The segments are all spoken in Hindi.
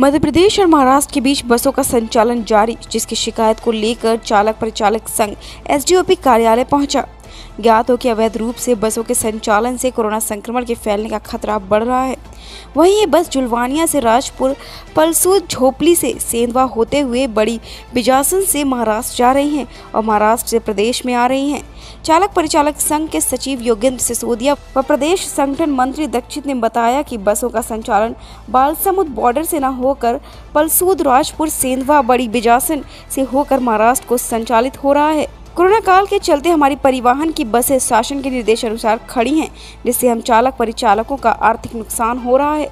मध्य प्रदेश और महाराष्ट्र के बीच बसों का संचालन जारी, जिसकी शिकायत को लेकर चालक परिचालक संघ एसडीओपी कार्यालय पहुंचा। ज्ञात हो कि अवैध रूप से बसों के संचालन से कोरोना संक्रमण के फैलने का खतरा बढ़ रहा है। वहीं ये बस जुलवानिया से राजपुर, पलसुद, झोपली से सेंधवा होते हुए बड़ी बिजासन से महाराष्ट्र जा रही हैं और महाराष्ट्र से प्रदेश में आ रही हैं। चालक परिचालक संघ के सचिव योगेंद्र सिसोदिया व प्रदेश संगठन मंत्री दीक्षित ने बताया कि बसों का संचालन बालसमुद बॉर्डर से न होकर पलसुद, राजपुर, सेंधवा, बड़ी बिजासन से होकर महाराष्ट्र को संचालित हो रहा है। कोरोना काल के चलते हमारी परिवहन की बसें शासन के निर्देशानुसार खड़ी हैं, जिससे हम चालक परिचालकों का आर्थिक नुकसान हो रहा है।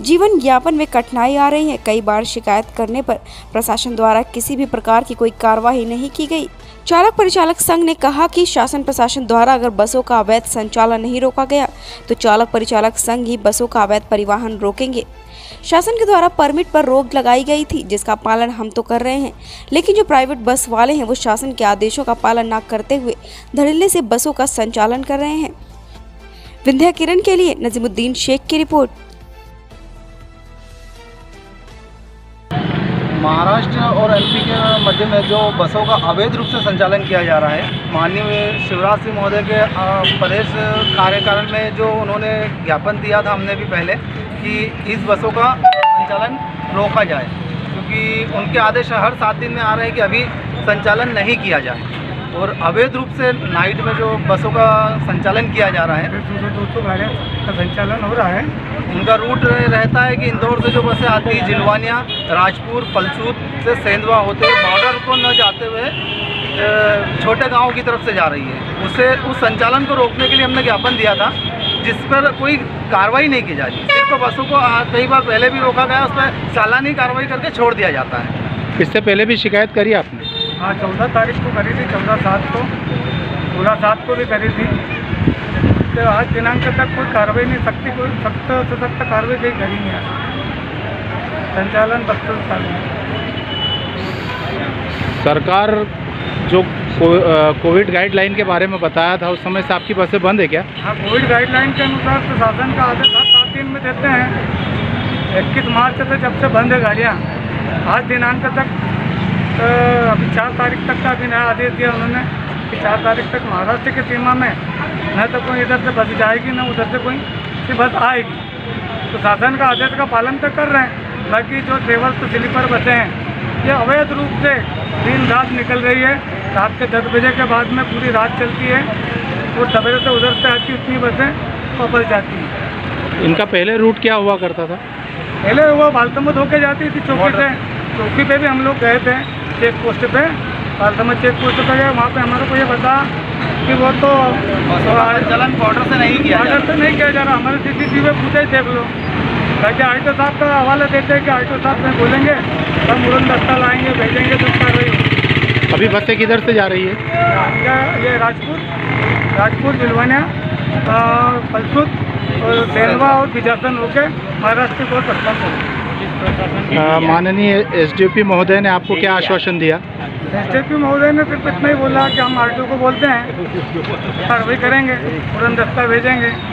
जीवन यापन में कठिनाई आ रही है। कई बार शिकायत करने पर प्रशासन द्वारा किसी भी प्रकार की कोई कार्यवाही नहीं की गई। चालक परिचालक संघ ने कहा कि शासन प्रशासन द्वारा अगर बसों का अवैध संचालन नहीं रोका गया तो चालक परिचालक संघ ही बसों का अवैध परिवहन रोकेंगे। शासन के द्वारा परमिट पर रोक लगाई गई थी, जिसका पालन हम तो कर रहे हैं, लेकिन जो प्राइवेट बस वाले हैं वो शासन के आदेशों का पालन न करते हुए धड़ल्ले से बसों का संचालन कर रहे हैं। विंध्या किरण के लिए नजीमुद्दीन शेख की रिपोर्ट। महाराष्ट्र और एमपी के मध्य में जो बसों का अवैध रूप से संचालन किया जा रहा है, माननीय शिवराज सिंह महोदय के प्रदेश कार्यकाल में जो उन्होंने ज्ञापन दिया था हमने भी पहले कि इस बसों का संचालन रोका जाए, क्योंकि उनके आदेश हर 7 दिन में आ रहे हैं कि अभी संचालन नहीं किया जाए। और अवैध रूप से नाइट में जो बसों का संचालन किया जा रहा है, 200 गाड़ियों का संचालन हो रहा है। उनका रूट रहता है कि इंदौर से जो बसें आती है जुलवानिया, राजपुर, पलसूद से सेंधवा होते हुए बॉर्डर को न जाते हुए छोटे गाँव की तरफ से जा रही है। उस संचालन को रोकने के लिए हमने ज्ञापन दिया था, जिस पर कोई कार्रवाई नहीं की जा रही। सिर्फ बसों को कई बार पहले भी रोका गया, उस पर सालानी कार्रवाई करके छोड़ दिया जाता है। इससे पहले भी शिकायत करी आपने? हाँ, 14 तारीख को करी थी, 14/7 को, 16/7 को भी करी थी। तो आज दिनांक तक कोई कार्रवाई नहीं, सख्त से सख्त कार्रवाई कहीं करी नहीं है। संचालन सरकार जो कोविड गाइडलाइन के बारे में बताया था, उस समय से आपकी बसें बंद है क्या? हाँ, कोविड गाइडलाइन के अनुसार प्रशासन का आदेश 7 दिन में देते हैं। 21 मार्च से जब से बंद है गाड़ियाँ, आज दिनांक तक, अभी 4 तारीख तक का अभी नया आदेश दिया उन्होंने कि 4 तारीख तक महाराष्ट्र की सीमा में न तो कोई इधर से बस जाएगी न उधर से कोई बस आएगी। तो शासन का आदेश का पालन तो कर रहे हैं, बाकी जो ट्रेवल्स स्लीपर बसें हैं ये अवैध रूप से दिन रात निकल रही है। रात के 10 बजे के बाद में पूरी रात चलती है और सवेरे से उधर से आती उतनी बसें वापस जाती हैं। इनका पहले रूट क्या हुआ करता था? पहले वो बालसमुद होके जाती थी चौकी से। चौकी पे भी हम लोग गए थे, चेक पोस्ट पे, बालसमुद चेक पोस्ट पे गए। वहाँ पे हमारे को ये बता कि वो तो चलन बॉर्डर से नहीं किया, बॉर्डर से नहीं किया जा रहा। हमारे CCTV पे पूछे, देख लो। बाकी आर टी ओ साहब का हवाला देते हैं कि आर टी ओ साहब में बोलेंगे हम उड़न दस्ता लाएंगे, भेजेंगे, तो कार्रवाई। अभी बसें किधर से जा रही है? ये राजपुर, जुलवानिया, पलसुद, सेंधवा और बिजासन होके महाराष्ट्र को प्रशासन। माननीय एसडीओपी महोदय ने आपको क्या आश्वासन दिया? एसडीओपी महोदय ने सिर्फ इतना ही बोला कि हम आरटीओ को बोलते हैं, कार्रवाई करेंगे, तुरंत दस्ता भेजेंगे।